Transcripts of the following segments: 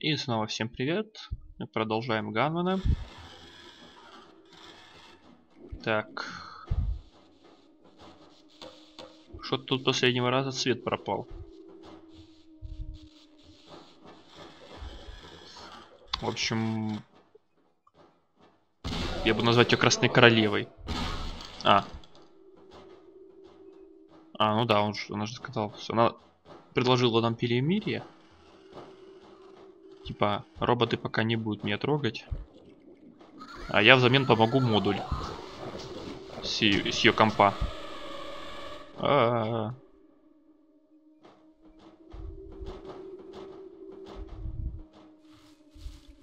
И снова всем привет. Мы продолжаем Gunman'а. Так. Что-то тут последнего раза свет пропал. В общем... Я буду назвать ее Красной Королевой. Ну да, она же сказала. Она предложила нам перемирие. Типа, роботы пока не будут меня трогать. А я взамен помогу модуль. С ее компа.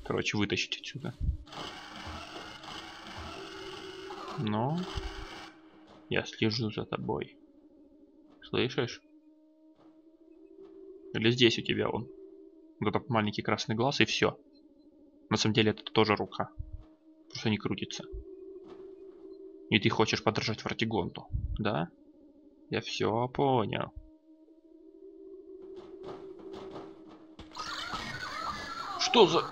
Короче, вытащить отсюда. Но я слежу за тобой. Слышишь? Или здесь у тебя он? Вот этот маленький красный глаз, и все. На самом деле это тоже рука. Просто не крутится. И ты хочешь подражать вортигонту, да? Я все понял. Что за...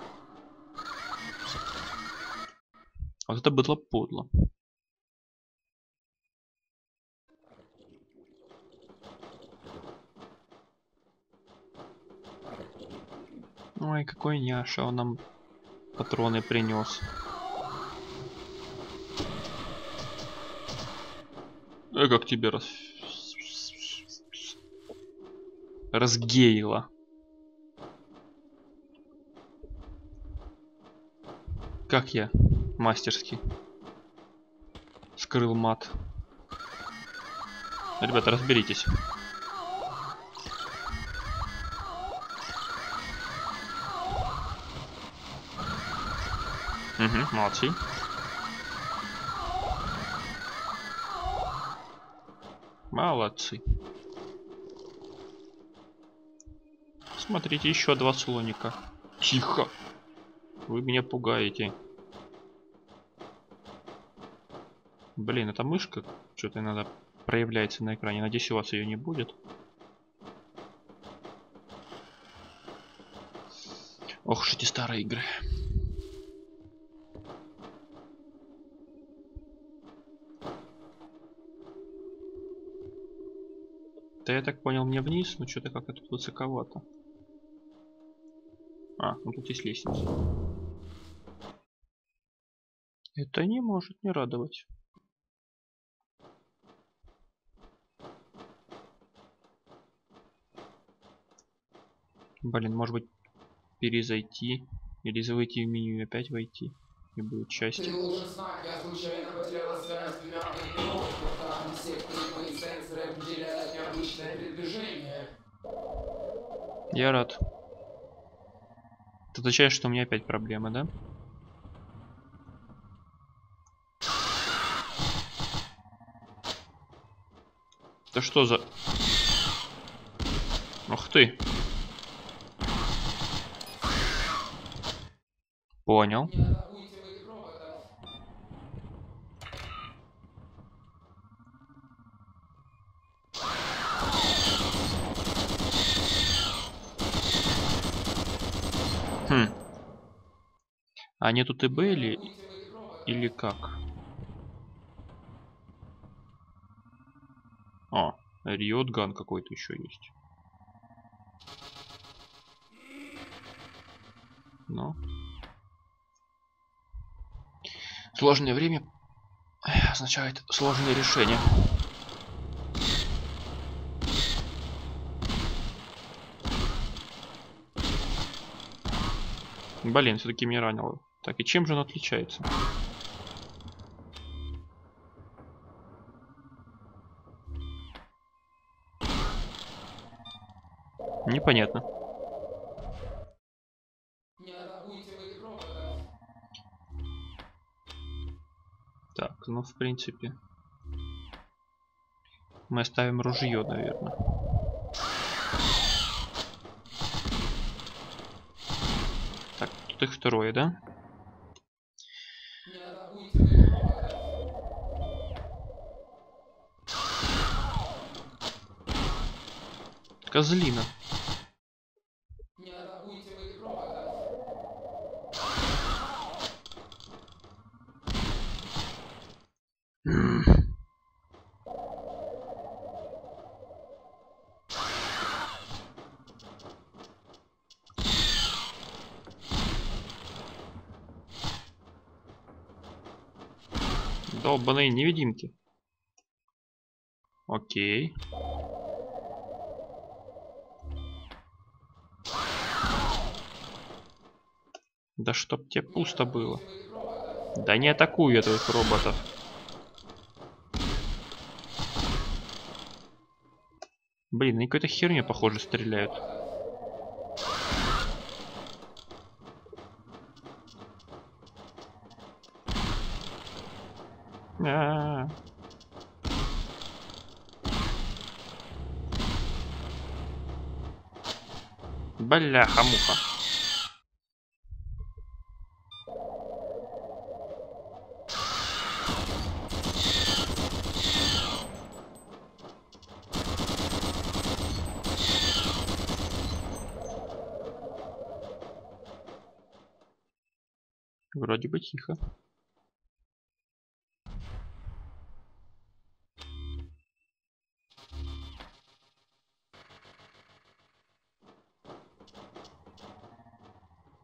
Вот это было подло. Ой, какой няша, он нам патроны принес. А как тебе разгейло? Как я мастерски скрыл мат. Ребята, разберитесь. Угу, молодцы. Молодцы. Смотрите, еще два слоника. Тихо. Вы меня пугаете. Блин, эта мышка что-то иногда проявляется на экране. Надеюсь, у вас ее не будет. Ох уж эти старые игры. Да я так понял, мне вниз, но что-то как-то тут высоковато. Ну тут есть лестница. Это не может не радовать. Блин, может быть перезайти или зайти в меню и опять войти. И будет счастье. Я рад. Это означает, что у меня опять проблемы, да? Да что за... Ух ты! Понял. Они тут и были, или как? Риотган какой-то еще есть. Ну. Сложное время означает сложные решения. Блин, все-таки меня ранило. Так, и чем же он отличается? Непонятно. Так, ну в принципе. Мы оставим ружье, наверное. Так, тут их второе, да? Козлина. входите в игру, да? Долбаные невидимки. Окей. Да чтоб тебе пусто было. Да не атакую я твоих роботов. Блин, они какой-то херню, похоже, стреляют. А-а-а. Бляха-муха. Вроде бы тихо.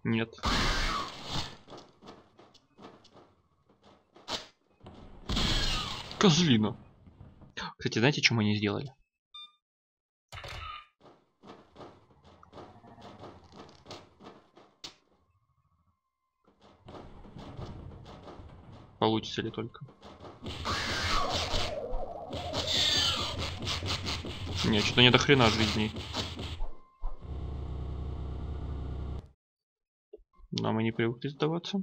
Нет. Козлина. Кстати, знаете, что мы не сделали? Получится ли только? Нет, что-то не до хрена жизни. Но мы не привыкли сдаваться.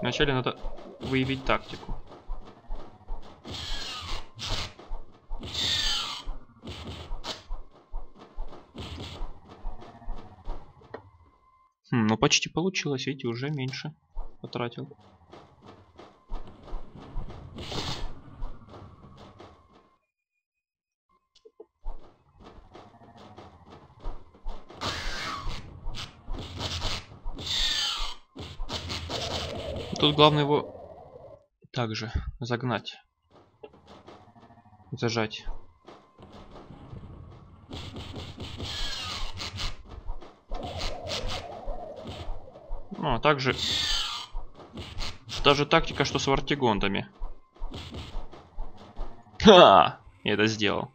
Вначале надо выявить тактику. Ну почти получилось, видите, уже меньше потратил. Тут главное его также загнать, зажать. Ну, а также та же тактика, что с вортигонтами. Ха! Я это сделал.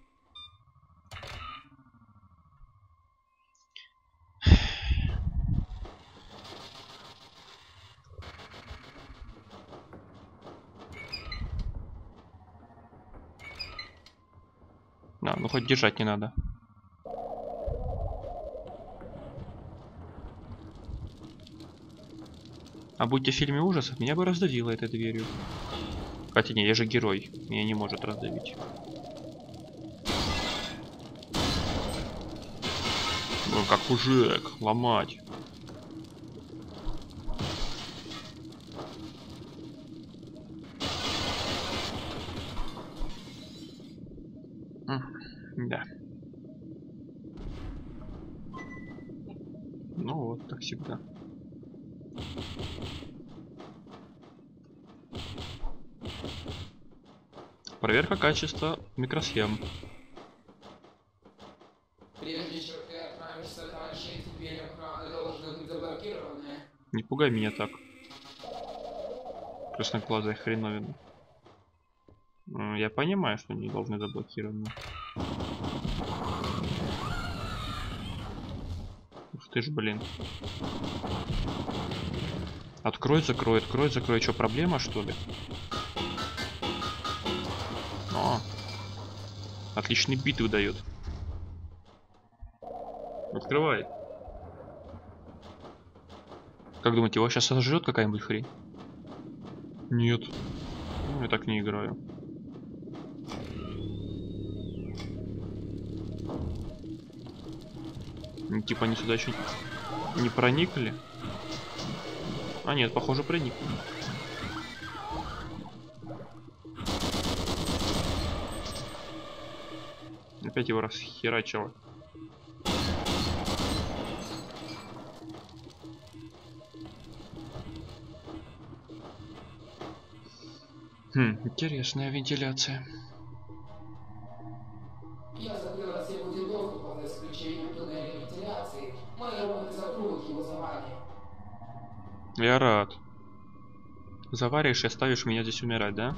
Да, ну хоть держать не надо. А будьте в фильме ужасов, меня бы раздавило этой дверью. Хотя не, я же герой, меня не может раздавить. Ну как мужик, ломать. Да. Ну вот, так всегда. Проверка качества микросхем. Прежде чем ты отправишься дальше, теперь охрана должна быть заблокирована. Не пугай меня так. Красноглазая хреновина. Я понимаю, что они должны заблокированы. Ух ты ж, блин. Открой, закрой. Что, проблема, что ли? О, отличный бит выдает. Открывай. Как думаете, его сейчас сожрет какая-нибудь хрень? Нет. Ну, я так не играю. Типа они сюда еще не проникли. А нет, похоже, проник. Опять его расхерачило. Хм, интересная вентиляция. Я закрыла все будильники по исключению туннеля вентиляции. Мои роботы закроют его заварие. Я рад. Заваришь и оставишь меня здесь умирать, да?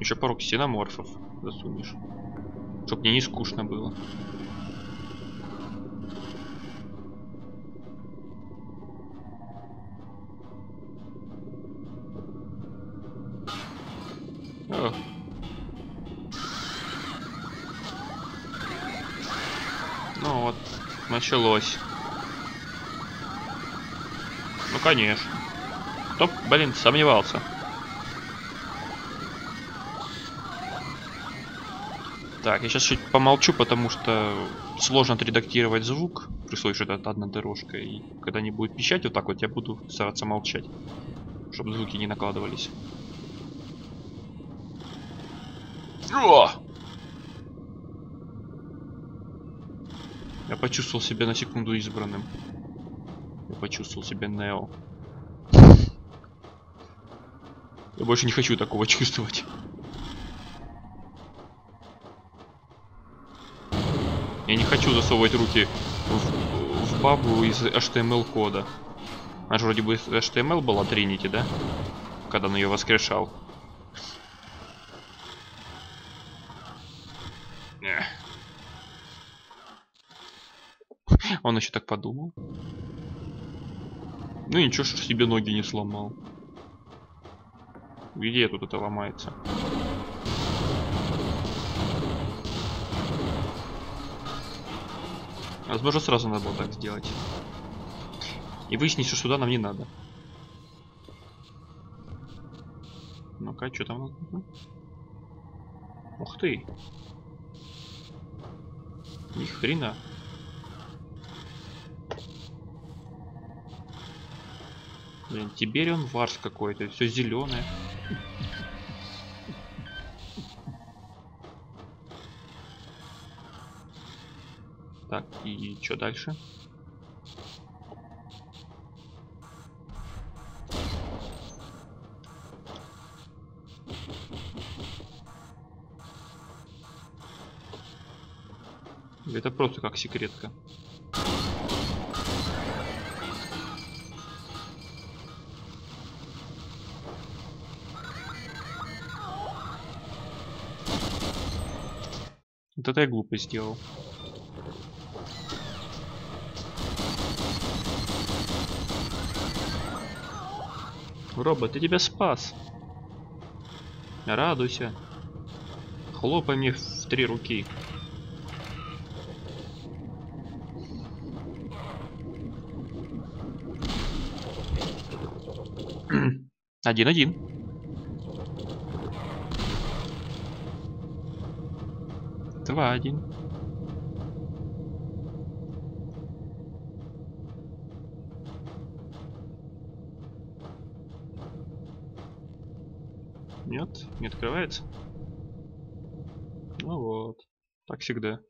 Еще пару ксеноморфов засунешь. Чтоб мне не скучно было. Ох. Ну вот, началось. Ну конечно. Кто, блин, сомневался? Так, я сейчас чуть помолчу, потому что сложно отредактировать звук, при случае, что это одна дорожка, и когда не будет пищать вот так вот, я буду стараться молчать, чтобы звуки не накладывались. О! Я почувствовал себя на секунду избранным. Я почувствовал себя Нео. Я больше не хочу такого чувствовать. Я не хочу засовывать руки в бабу из HTML-кода. Она же вроде бы из HTML была, Тринити, да? Когда он ее воскрешал. Он еще так подумал. Ну и ничего, что себе ноги не сломал. Где тут это ломается? Возможно, сразу надо было так сделать. И выяснить, что сюда нам не надо. Ну-ка, что там? Ух ты! Ни хрена. Блин, теперь он варс какой-то, все зеленое. Так, и что дальше? Это просто как секретка. Вот это я глупо сделал. Робот, я тебя спас. Радуйся. Хлопай мне в 3 руки. Один-один. Два-один. Нет, не открывается. Ну вот. Так всегда.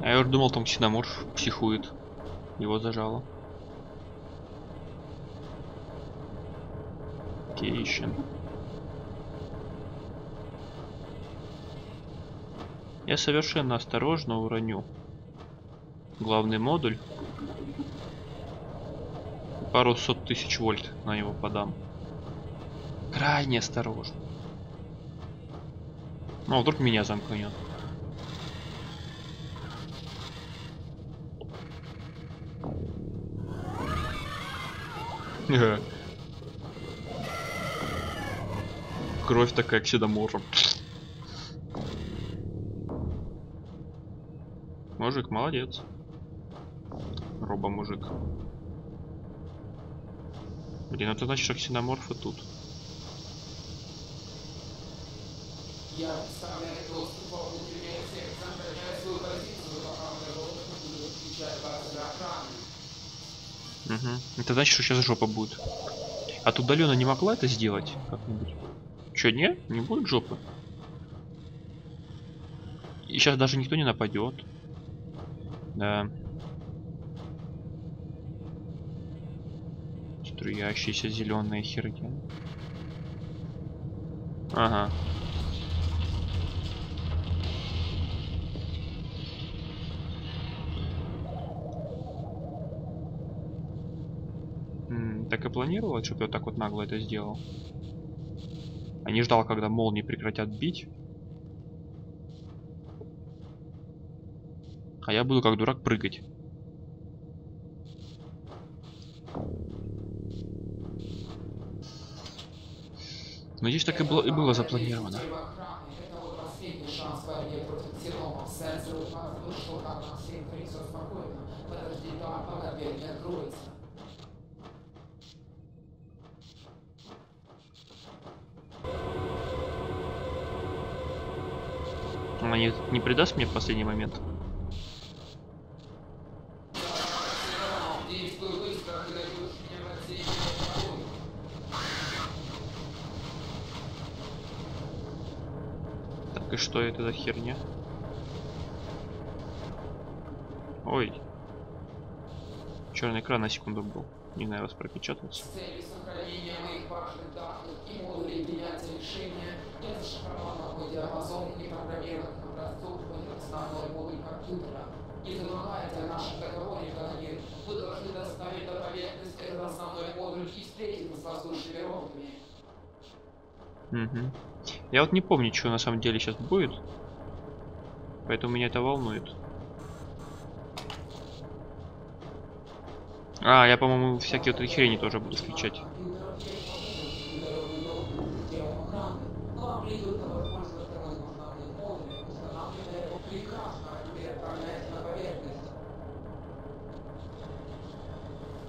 А я уже думал, там ксеноморф психует. Его зажало. Окей, ищем. Я совершенно осторожно уроню главный модуль. 200 000 вольт на него подам. Крайне осторожно. Ну, а вдруг меня замкнет. Кровь такая ксеноморфа. Мужик, молодец. Робо-мужик. Блин, это значит, что ксеноморфы тут. Я вставляю доступ Угу. Это значит, что сейчас жопа будет. А ты удаленно не могла это сделать как-нибудь? Че, не? Не будет жопы? И сейчас даже никто не нападет. Да. Струящиеся зеленые херки. Ага. Так и планировал, чтобы я вот так вот нагло это сделал. А не ждал, когда молнии прекратят бить. А я буду как дурак прыгать. Надеюсь, так и было запланировано. Она не предаст мне в последний момент. Так, и что это за херня? Ой. Черный экран на секунду был. Не знаю, вас пропечатался. Угу. Я вот не помню, что на самом деле сейчас будет, поэтому меня это волнует. А, я, по-моему, всякие вот эти хрени тоже буду включать.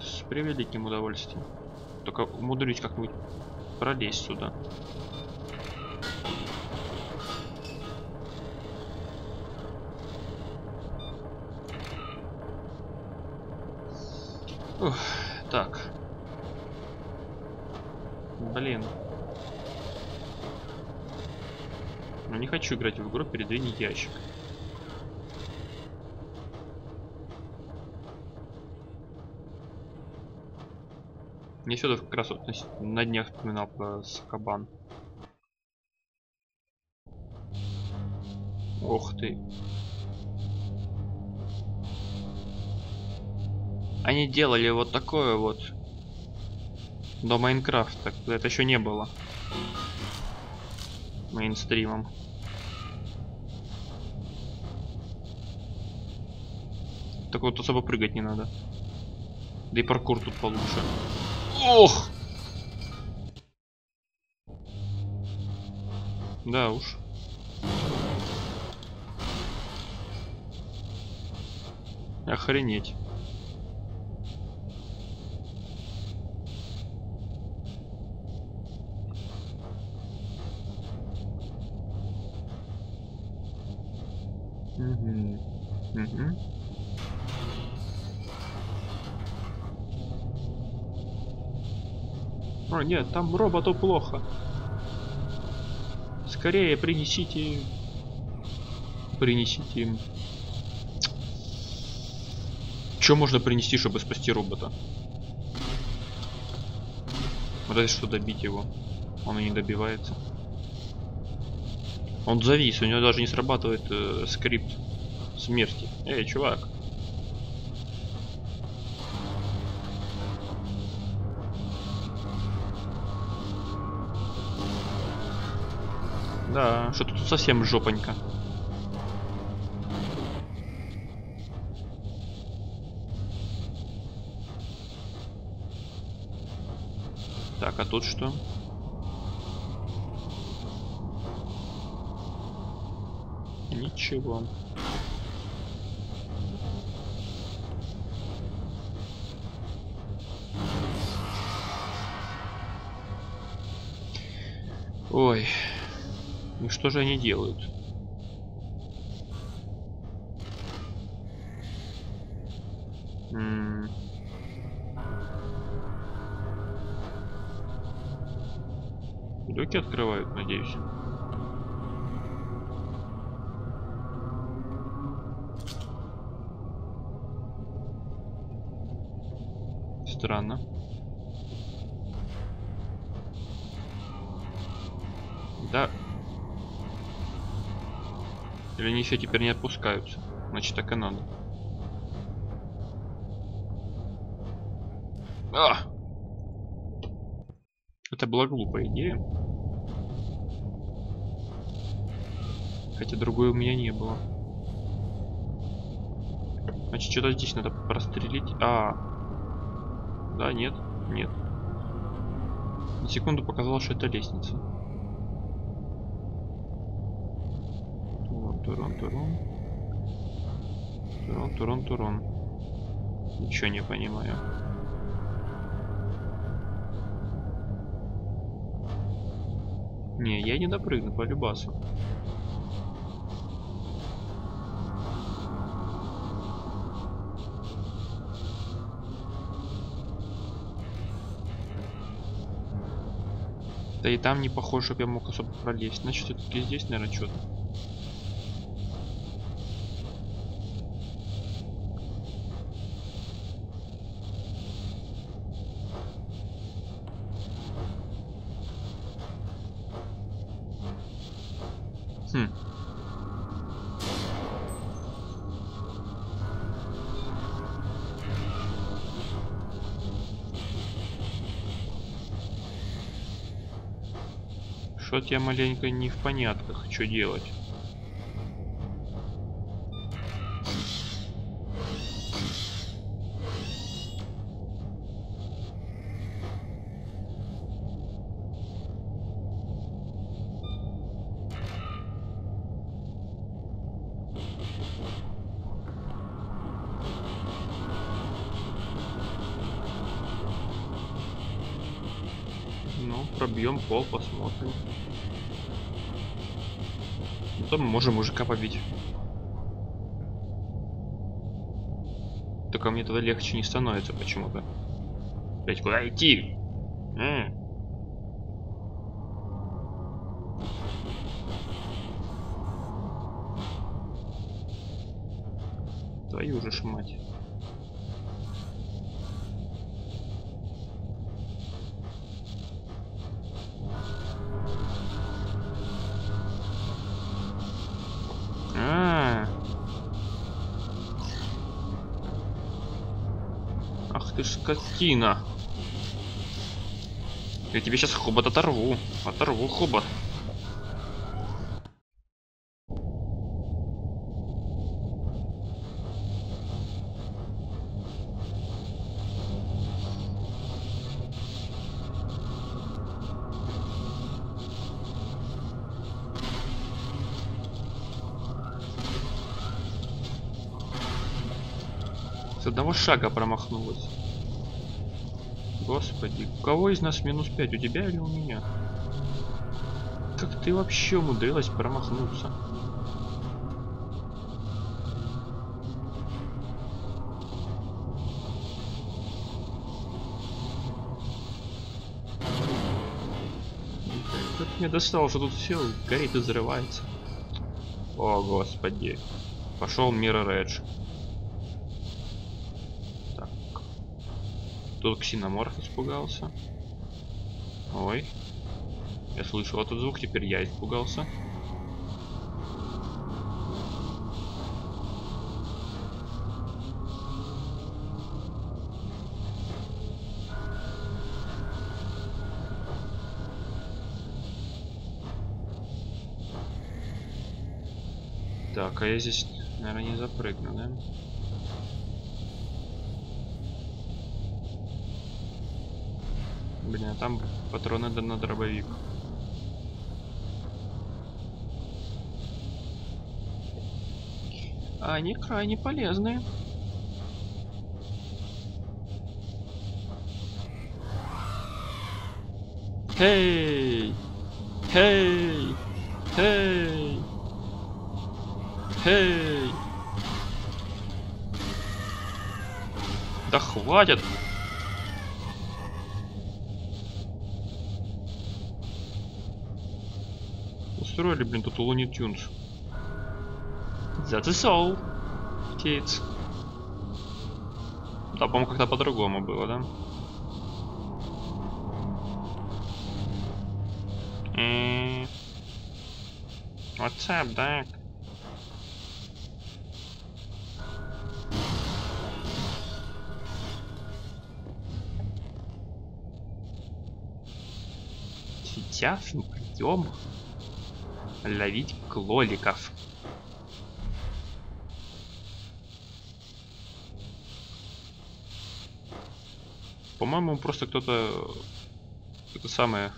С превеликим удовольствием. Только умудрюсь как-нибудь пролезть сюда. Ух, так. Блин. Ну не хочу играть в игру, передвинь ящик. Мне сюда как раз вот на днях вспоминал про Сакабан. Ох ты. Они делали вот такое вот до Майнкрафта, когда это еще не было мейнстримом. Так вот особо прыгать не надо. Да и паркур тут получше. Ох! Да уж. Охренеть. Угу. Угу. О, нет, там роботу плохо. Скорее принесите... Принесите им... Что можно принести, чтобы спасти робота? Разве что добить его. Он и не добивается. Он завис, у него даже не срабатывает скрипт смерти. Эй, чувак. Да, что-то тут совсем жопонько. Так, а тут что? Ничего. Ой, ну что же они делают? Люки открывают, надеюсь. Странно. Да. Или они еще теперь не отпускаются? Значит, так и надо. А! Это была глупая идея. Хотя другой у меня не было. Значит, что-то здесь надо прострелить. А. Да, нет, нет. На секунду показалось, что это лестница. Турон. Ничего не понимаю. Не, я не допрыгну по любасу. Да и там не похоже, чтобы я мог особо пролезть. Значит, все-таки здесь, наверное, что-то. Что-то я маленько не в понятках, что делать. Ну, пробьем пол, посмотрим. Потом мы можем мужика побить. Только мне тогда легче не становится почему-то. Блять, куда идти? Твою же ж мать. Скотина. Я тебе сейчас хобот оторву. Оторву хобот. С одного шага промахнулась. Господи, у кого из нас минус 5? У тебя или у меня? Как ты вообще умудрилась промахнуться? Как мне достало, что тут все горит и взрывается. О, господи. Пошел Mirror Edge. Тут ксеноморф испугался. Ой. Я слышал этот звук, теперь я испугался. Так, а я здесь, наверное, не запрыгну, да? Блин, а там патроны на дробовик. А они крайне полезные. Хей! Хей! Хей! Хей! Да хватит! построили, блин, тут у Луни Тюнс. That is all, kids. Да, по-моему, как-то по-другому было, да? What's up, Doc? Сейчас мы пойдем ловить кроликов. По-моему, просто кто-то... Это самое...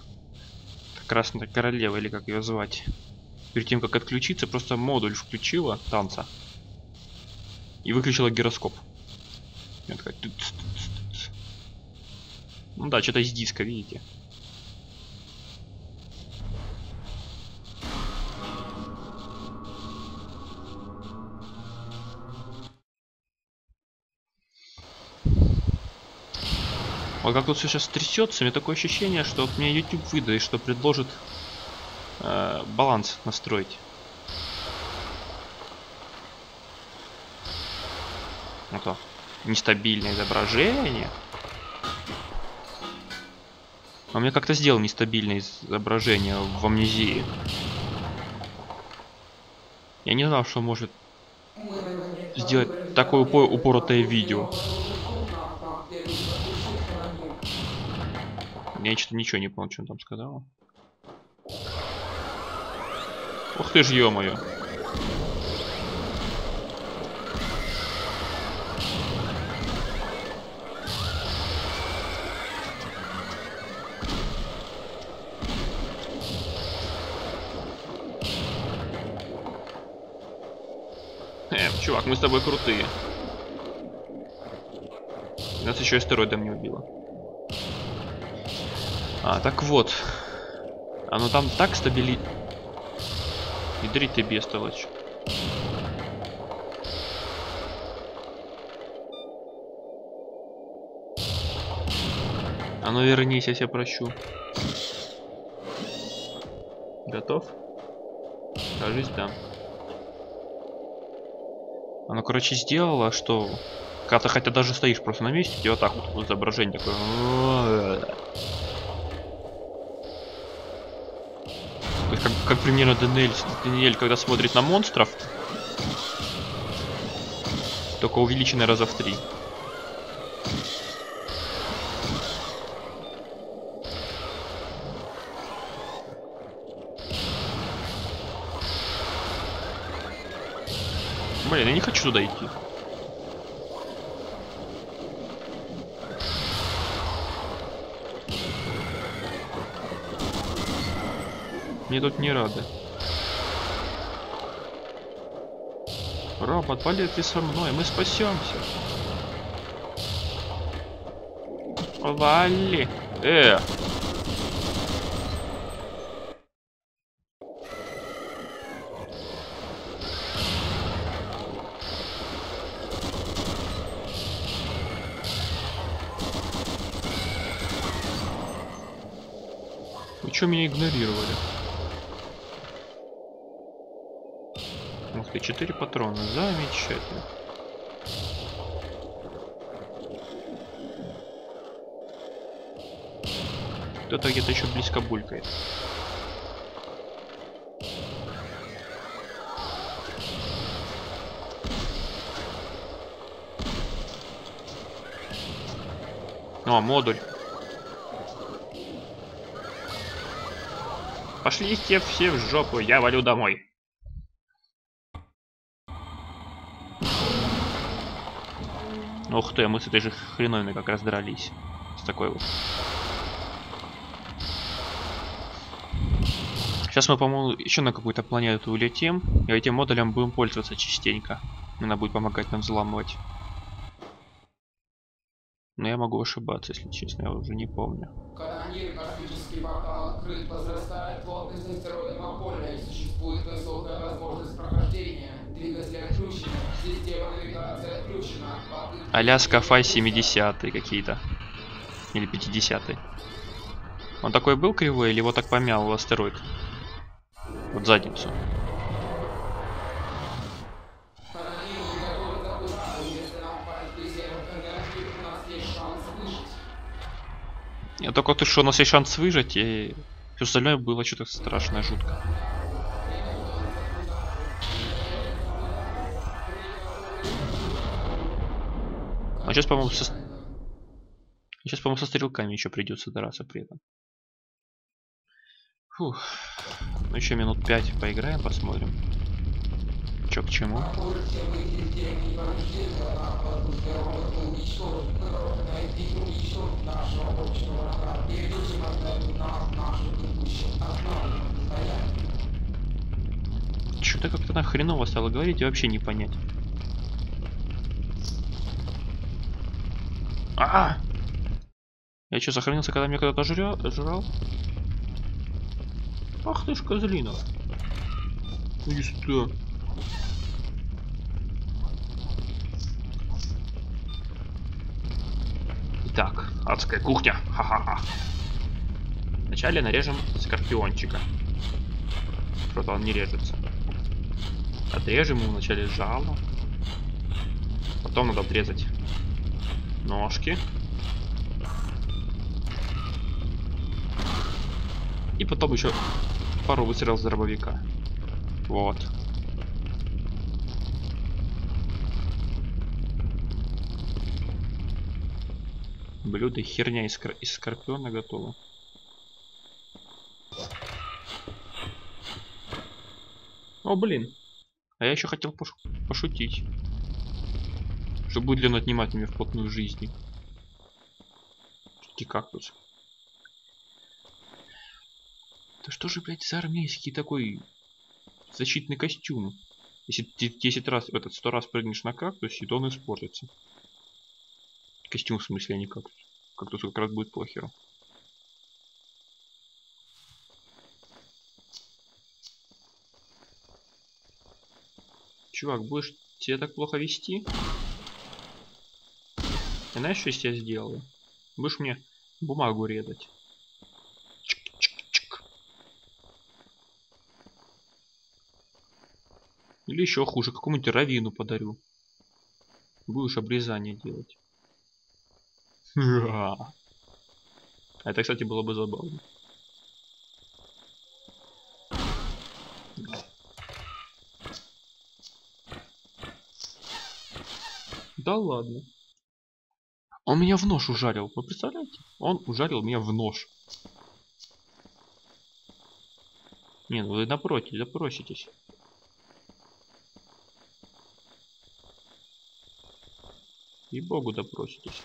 Красная Королева, или как ее звать. Перед тем, как отключиться, просто модуль включила танца. И выключила гироскоп. Я такая... Ну да, что-то из диска, видите. А как тут все сейчас трясется, у меня такое ощущение, что вот мне YouTube выдает, что предложит баланс настроить. Вот так. Нестабильное изображение. А мне как-то сделал нестабильное изображение в Амнезии. Я не знал, что может сделать такое упоротое видео. Я что-то ничего не понял, что он там сказал. Ух ты ж, ё-моё. Чувак, мы с тобой крутые. Нас еще астероидом не убило. А, так вот. Оно там так стабили... Ядри ты, бестолочь. А ну вернись, я тебя прощу. Готов? Кажись, да. Оно, короче, сделало, что... Когда ты хотя даже стоишь просто на месте, и вот так вот изображение такое... Как примерно Даниэль, когда смотрит на монстров, только увеличенное раза в 3. Блин, я не хочу туда идти. Мне тут не рады. Робот, полет ты со мной, мы спасемся. Вали. Вы что меня игнорировали? 4 патрона, замечательно. Кто-то где-то еще близко булькает. О, модуль. Пошли все в жопу, я валю домой. Ух ты, мы с этой же хреновиной как раз дрались. С такой вот. Сейчас мы, по-моему, еще на какую-то планету улетим. И этим модулем будем пользоваться частенько. Она будет помогать нам взламывать. Но я могу ошибаться, если честно, я уже не помню. Когда мир, космический портал открыт, возрастает плотность астероидного поля и существует высокая возможность прохождения. Аляска Фай 70-й какие-то. Или 50-й. Он такой был кривой, или его так помял астероид? Вот задницу. Я только ты что, у нас есть шанс выжить, и все остальное было что-то страшное, жутко. А сейчас, по-моему, со стрелками еще придется драться при этом. Фух. Ну еще минут 5 поиграем, посмотрим. Че к чему. Что-то как-то нахреново стало говорить и вообще не понять. А-а-а! Я что, сохранился, когда меня кто-то жрал? Ах ты ж козлина! И что? Итак, адская кухня. Ха-ха-ха. Вначале нарежем скорпиончика. Что-то он не режется. Отрежем ему вначале жало. Потом надо отрезать ножки. И потом еще пару выстрелов с дробовика. Вот. Блюдо херня из скорпиона готово. О, блин. А я еще хотел пошутить. Что будет ли он отнимать меня вплотную жизни? Все-таки кактус. Да что же, блядь, за армейский такой защитный костюм? Если ты 100 раз прыгнешь на кактусе, то он испортится. Костюм, в смысле, а не кактус. Кактус как раз будет похеру. Чувак, будешь себя так плохо вести? И знаешь, что я сейчас сделаю? Будешь мне бумагу резать. Чик-чик-чик. Или еще хуже, какому-нибудь равину подарю. Будешь обрезание делать. А это, кстати, было бы забавно. Да ладно. Он меня в нож ужарил. Вы представляете? Он ужарил меня в нож. Не, ну вы напротив, запроситесь. И богу допроситесь.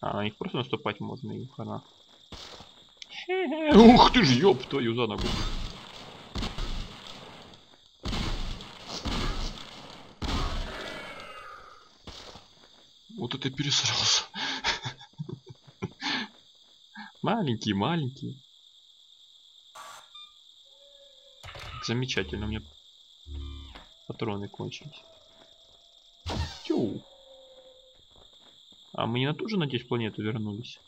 А, на них просто наступать можно, и хана. Ух ты ж, ёб твою за ногу. Вот это пересрался. Маленький, маленький. Замечательно, у меня патроны кончились. Тю. А мы не на ту же, надеюсь, планету вернулись?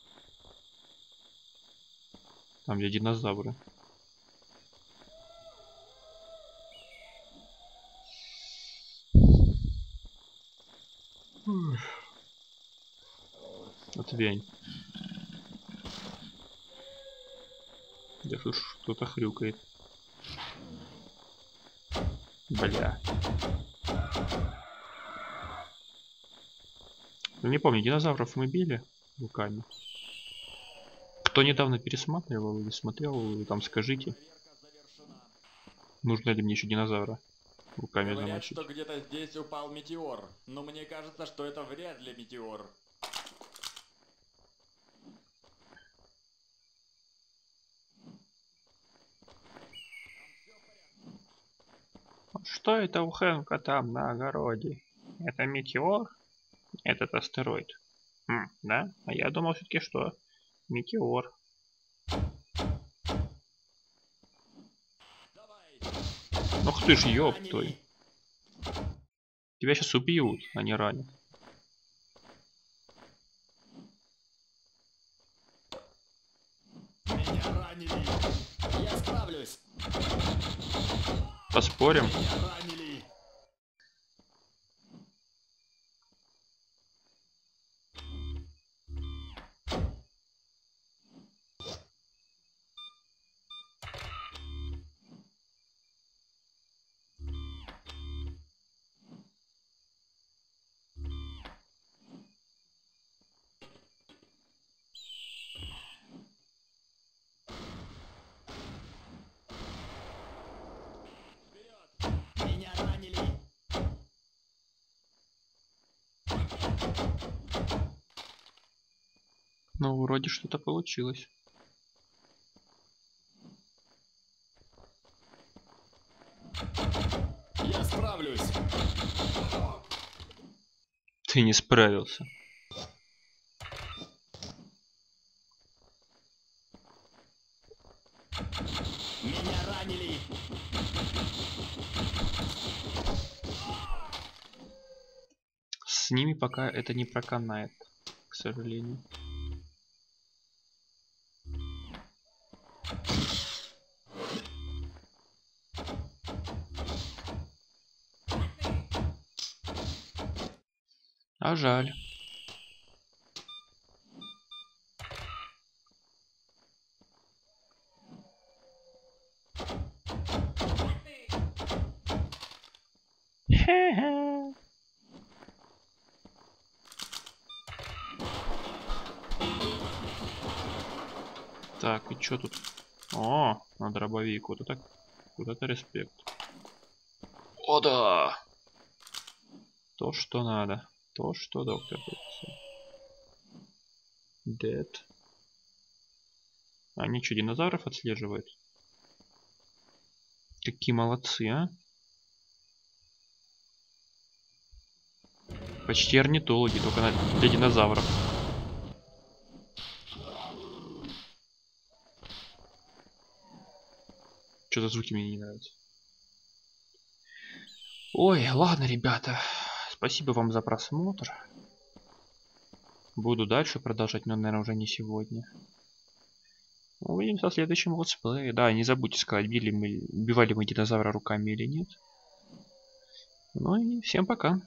Там, где динозавры. Отвянь. Я слышу, кто-то хрюкает. Бля. Ну, не помню, динозавров мы били руками. Кто недавно пересматривал или смотрел, там скажите. Нужно ли мне еще динозавра руками замочить? Говорят, что где-то здесь упал метеор, но мне кажется, что это вряд ли метеор. Что это у Хэнка там на огороде? Это метеор? Этот астероид. Да? А я думал все-таки, что метеор. Ну ты ж, ёптой. Тебя сейчас убьют, а не ранят. Меня ранили. Я справлюсь. Поспорим. Ну, вроде что-то получилось. Я справлюсь. Ты не справился. Меня ранили. С ними пока это не проканает, к сожалению. А жаль. Так, и что тут? О, на дробовик. Вот это куда-то респект. О, да! То, что надо. То, что доктор прописал. Дед. Они что, динозавров отслеживают? Какие молодцы, а? Почти орнитологи, только для динозавров. Что за звуки мне не нравятся? Ой, ладно, ребята. Спасибо вам за просмотр. Буду дальше продолжать, но, наверное, уже не сегодня. Увидимся в следующем летсплее. Да, не забудьте сказать, убивали мы динозавра руками или нет. Ну и всем пока.